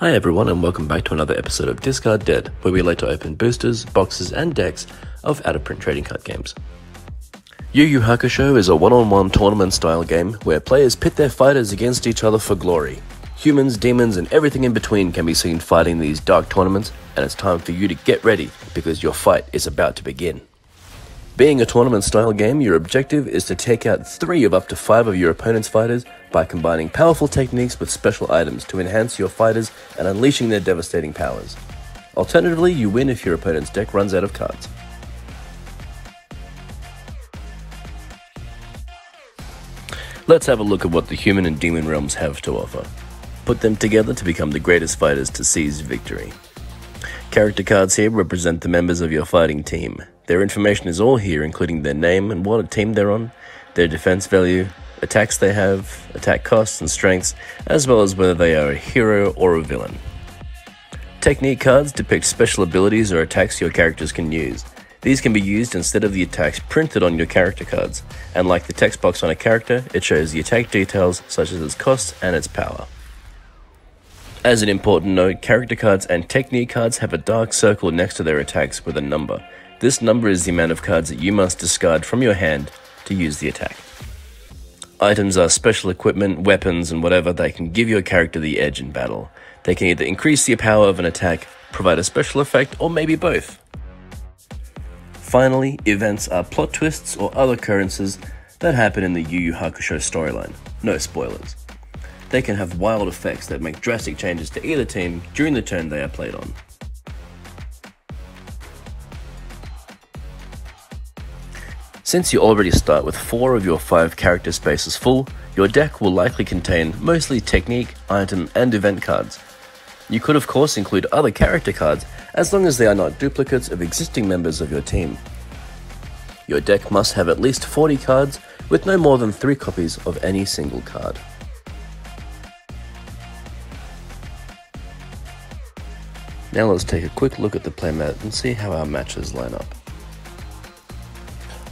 Hi everyone and welcome back to another episode of Discard Dead, where we like to open boosters, boxes and decks of out-of-print trading card games. Yu Yu Hakusho is a one-on-one tournament style game where players pit their fighters against each other for glory. Humans, demons and everything in between can be seen fighting these dark tournaments, and it's time for you to get ready because your fight is about to begin. Being a tournament style game, your objective is to take out 3 of up to 5 of your opponent's fighters by combining powerful techniques with special items to enhance your fighters and unleashing their devastating powers. Alternatively, you win if your opponent's deck runs out of cards. Let's have a look at what the human and demon realms have to offer. Put them together to become the greatest fighters to seize victory. Character cards here represent the members of your fighting team. Their information is all here, including their name and what team they're on, their defense value, attacks they have, attack costs and strengths, as well as whether they are a hero or a villain. Technique cards depict special abilities or attacks your characters can use. These can be used instead of the attacks printed on your character cards, and like the text box on a character, it shows the attack details such as its cost and its power. As an important note, character cards and technique cards have a dark circle next to their attacks with a number. This number is the amount of cards that you must discard from your hand to use the attack. Items are special equipment, weapons, and whatever that can give your character the edge in battle. They can either increase the power of an attack, provide a special effect, or maybe both. Finally, events are plot twists or other occurrences that happen in the Yu Yu Hakusho storyline. No spoilers. They can have wild effects that make drastic changes to either team during the turn they are played on. Since you already start with 4 of your 5 character spaces full, your deck will likely contain mostly technique, item and event cards. You could of course include other character cards as long as they are not duplicates of existing members of your team. Your deck must have at least 40 cards with no more than 3 copies of any single card. Now let's take a quick look at the playmat and see how our matches line up.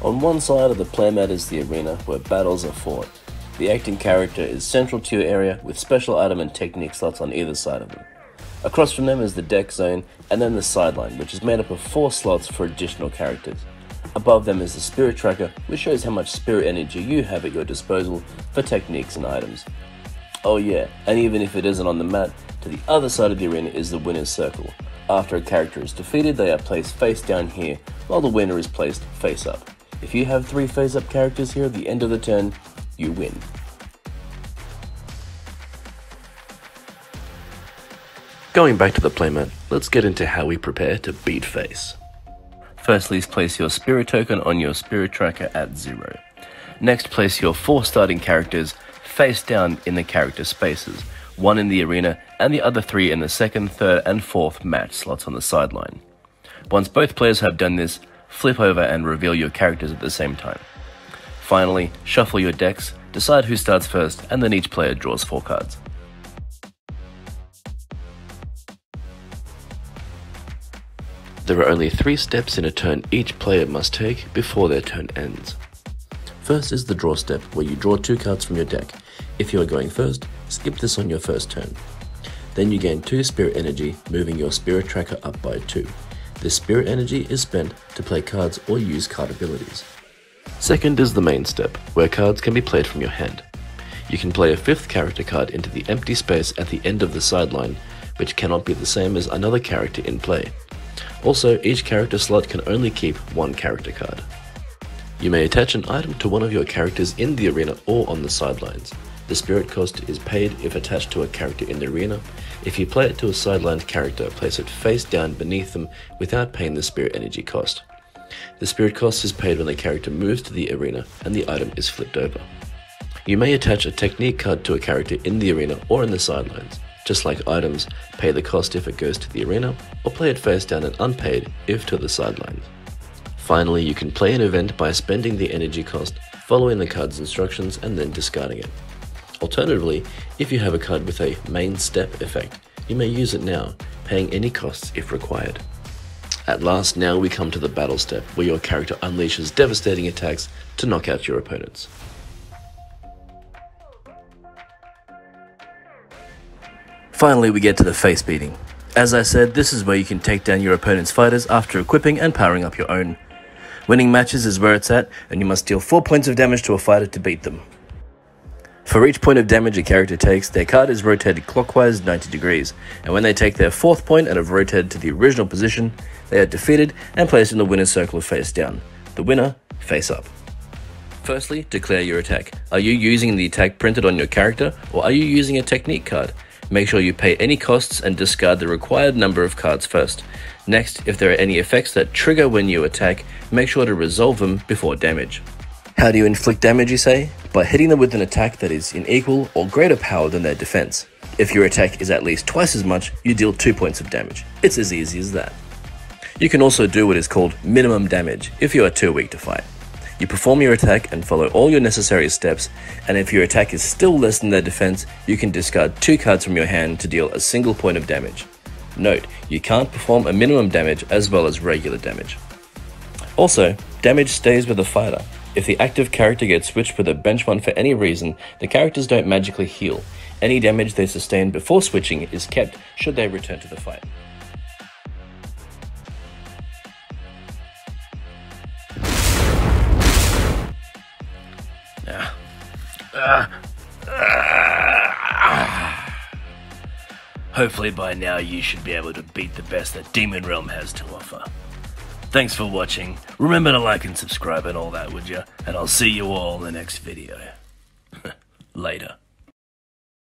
On one side of the playmat is the arena, where battles are fought. The acting character is central to your area, with special item and technique slots on either side of them. Across from them is the deck zone, and then the sideline, which is made up of 4 slots for additional characters. Above them is the spirit tracker, which shows how much spirit energy you have at your disposal for techniques and items. Oh yeah, and even if it isn't on the mat, to the other side of the arena is the winner's circle. After a character is defeated, they are placed face down here, while the winner is placed face up. If you have 3 face-up characters here at the end of the turn, you win. Going back to the playmat, let's get into how we prepare to beat face. Firstly, place your spirit token on your spirit tracker at 0. Next, place your 4 starting characters face down in the character spaces, 1 in the arena and the other 3 in the 2nd, 3rd and 4th match slots on the sideline. Once both players have done this, flip over and reveal your characters at the same time. Finally, shuffle your decks, decide who starts first, and then each player draws 4 cards. There are only 3 steps in a turn each player must take before their turn ends. First is the draw step, where you draw 2 cards from your deck. If you are going first, skip this on your first turn. Then you gain 2 spirit energy, moving your spirit tracker up by 2. This spirit energy is spent to play cards or use card abilities. Second is the main step, where cards can be played from your hand. You can play a 5th character card into the empty space at the end of the sideline, which cannot be the same as another character in play. Also, each character slot can only keep 1 character card. You may attach an item to one of your characters in the arena or on the sidelines. The spirit cost is paid if attached to a character in the arena. If you play it to a sidelined character, place it face down beneath them without paying the spirit energy cost. The spirit cost is paid when the character moves to the arena and the item is flipped over. You may attach a technique card to a character in the arena or in the sidelines. Just like items, pay the cost if it goes to the arena, or play it face down and unpaid if to the sidelines. Finally, you can play an event by spending the energy cost, following the card's instructions, and then discarding it. Alternatively, if you have a card with a main step effect, you may use it now, paying any costs if required. At last, now we come to the battle step, where your character unleashes devastating attacks to knock out your opponents. Finally, we get to the face beating. As I said, this is where you can take down your opponent's fighters after equipping and powering up your own. Winning matches is where it's at, and you must deal 4 points of damage to a fighter to beat them. For each point of damage a character takes, their card is rotated clockwise 90 degrees, and when they take their 4th point and have rotated to the original position, they are defeated and placed in the winner's circle face down. The winner, face up. Firstly, declare your attack. Are you using the attack printed on your character, or are you using a technique card? Make sure you pay any costs and discard the required number of cards first. Next, if there are any effects that trigger when you attack, make sure to resolve them before damage. How do you inflict damage, you say? By hitting them with an attack that is in equal or greater power than their defense. If your attack is at least twice as much, you deal 2 points of damage. It's as easy as that. You can also do what is called minimum damage if you are too weak to fight. You perform your attack and follow all your necessary steps, and if your attack is still less than their defense, you can discard 2 cards from your hand to deal a single point of damage. Note, you can't perform a minimum damage as well as regular damage. Also, damage stays with the fighter. If the active character gets switched with a bench one for any reason, the characters don't magically heal. Any damage they sustain before switching is kept should they return to the fight. Hopefully by now you should be able to beat the best that Demon Realm has to offer. Thanks for watching. Remember to like and subscribe and all that, would ya? And I'll see you all in the next video. Later.